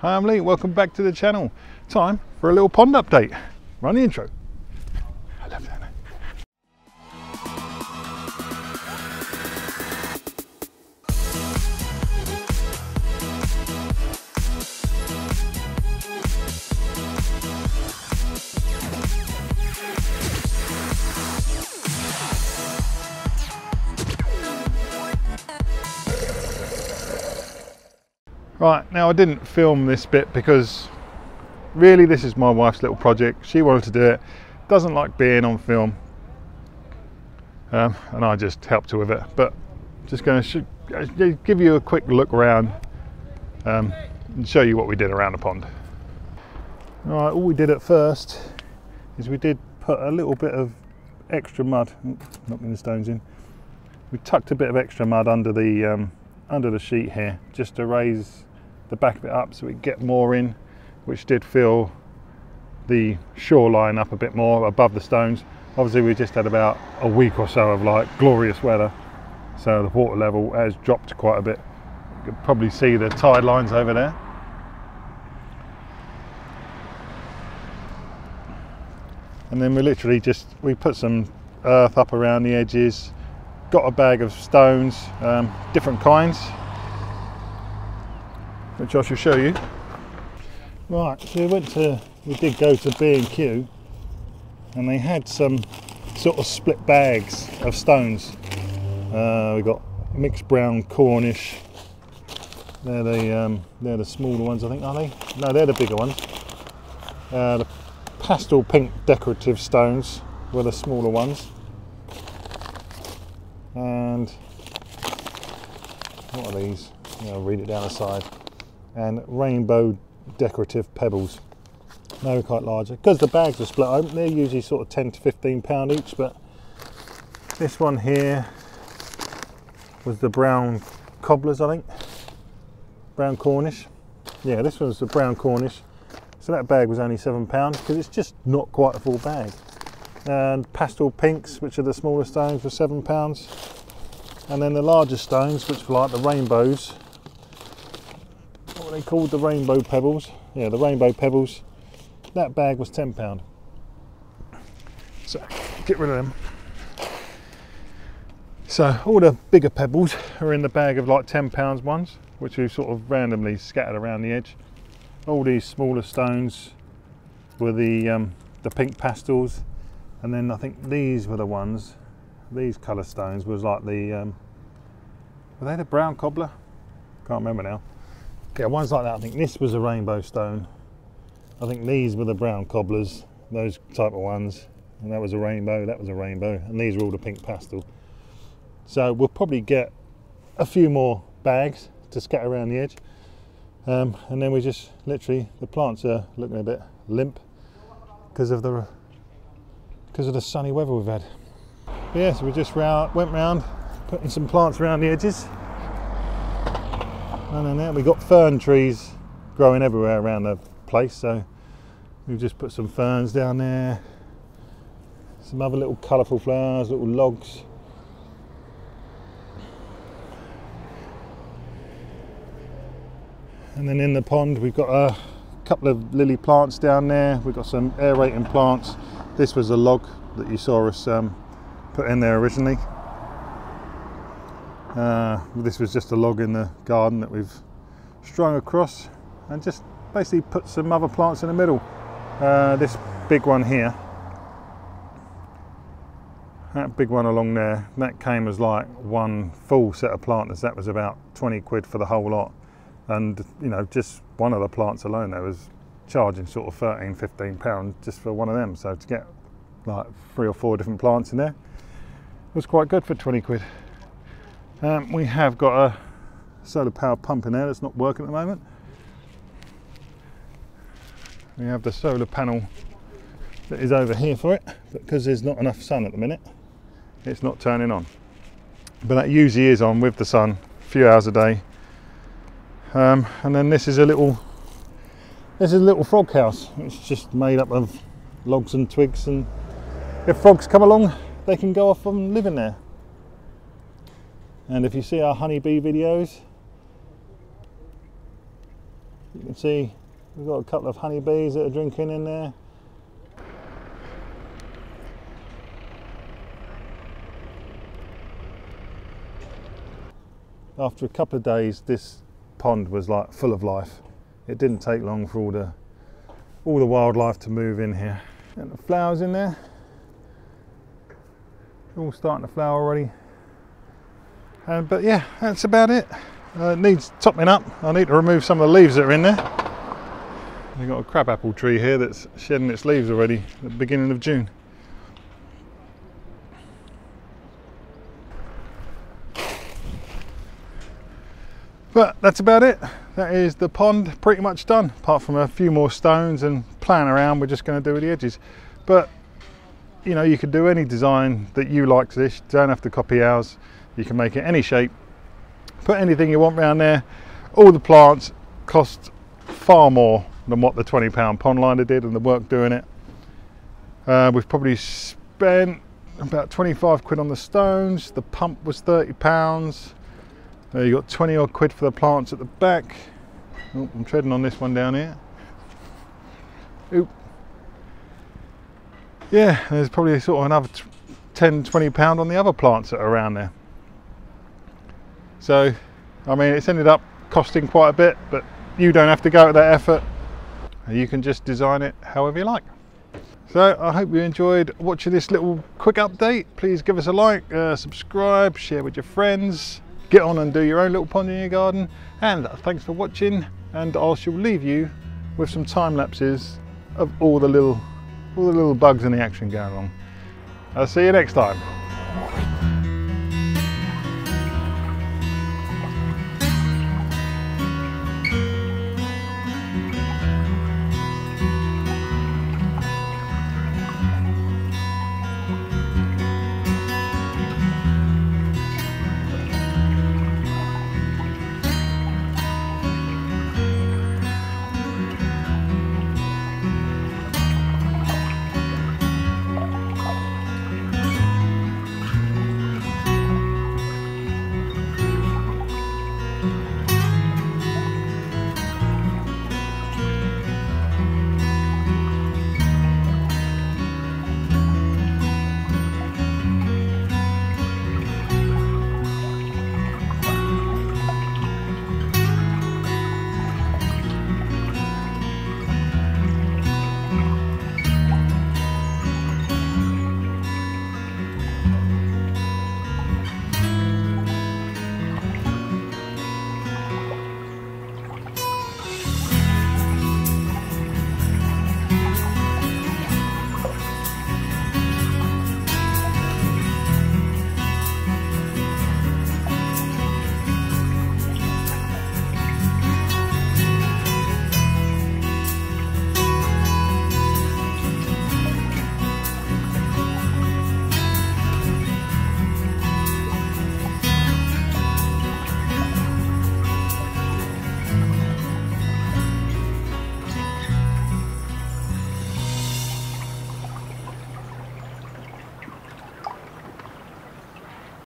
Hi, I'm Lee, welcome back to the channel. Time for a little pond update. Run the intro. I love that. Right, now I didn't film this bit because really this is my wife's little project. She wanted to do it, doesn't like being on film, and I just helped her with it. But just going to give you a quick look around and show you what we did around the pond. All right, all we did at first is we did put a little bit of extra mud, knocking the stones in, we tucked a bit of extra mud under the sheet here just to raise the back of it up so we could get more in, which did fill the shoreline up a bit more above the stones. Obviously we just had about a week or so of like glorious weather, so the water level has dropped quite a bit. You can probably see the tide lines over there. And then we literally just put some earth up around the edges, got a bag of stones, different kinds, which I shall show you. Right, so we did go to B&Q and they had some sort of split bags of stones. We got mixed brown Cornish, they're the smaller ones I think, are they? No, they're the bigger ones. The pastel pink decorative stones were the smaller ones. And what are these? I'll read it down the side. And rainbow decorative pebbles. They were quite larger because the bags are split open. They're usually sort of 10 to 15 pound each, but this one here was the brown cobblers, I think. Brown Cornish. Yeah, this one's the brown Cornish. So that bag was only £7 because it's just not quite a full bag. And pastel pinks, which are the smaller stones, were £7, and then the larger stones, which were like the rainbows, what were they called, the rainbow pebbles, yeah, the rainbow pebbles, that bag was £10. So get rid of them. So all the bigger pebbles are in the bag of like £10 ones, which we sort of randomly scattered around the edge. All these smaller stones were the pink pastels. And then I think these were the ones, these colour stones was like the, were they the brown cobbler? Can't remember now. Yeah, ones like that. I think this was a rainbow stone. I think these were the brown cobblers, those type of ones. And that was a rainbow, that was a rainbow. And these were all the pink pastel. So we'll probably get a few more bags to scatter around the edge. And then we just literally, the plants are looking a bit limp because of the sunny weather we've had. But yeah, so we just went round, putting some plants around the edges. And then there, we got fern trees growing everywhere around the place. So we've just put some ferns down there, some other little colourful flowers, little logs. And then in the pond, we've got a couple of lily plants down there. We've got some aerating plants. This was a log that you saw us put in there originally. This was just a log in the garden that we've strung across and just basically put some other plants in the middle. This big one here, that big one along there, that came as like one full set of planters. That was about 20 quid for the whole lot. And you know, just one of the plants alone there was charging sort of 13, 15 pounds just for one of them. So to get like 3 or 4 different plants in there was quite good for 20 quid. We have got a solar power pump in there that's not working at the moment. We have the solar panel that is over here for it, but because there's not enough sun at the minute, it's not turning on. But that usually is on with the sun a few hours a day. And then this is a little frog house. It's just made up of logs and twigs, and if frogs come along they can go off and live in there. And if you see our honeybee videos, You can see we've got a couple of honeybees that are drinking in there. After a couple of days, this pond was like full of life. It didn't take long for all the wildlife to move in here. And the flowers in there, they're all starting to flower already. But yeah, that's about it. It needs topping up. I need to remove some of the leaves that are in there. We've got a crabapple tree here that's shedding its leaves already at the beginning of June. But that's about it. That is the pond pretty much done, apart from a few more stones and plan around. We're just going to do with the edges. But you know, you could do any design that you like to this. You don't have to copy ours. You can make it any shape, put anything you want around there. All the plants cost far more than what the £20 pond liner did and the work doing it. We've probably spent about 25 quid on the stones. The pump was £30. You got 20 odd quid for the plants at the back. Oh, I'm treading on this one down here. Oop. Yeah, there's probably sort of another 10, £20 on the other plants that are around there. So, I mean, it's ended up costing quite a bit, but you don't have to go to that effort. You can just design it however you like. So, I hope you enjoyed watching this little quick update. Please give us a like, subscribe, share with your friends. Get on and do your own little pond in your garden. And thanks for watching. And I shall leave you with some time lapses of all the little bugs in the action going on. I'll see you next time.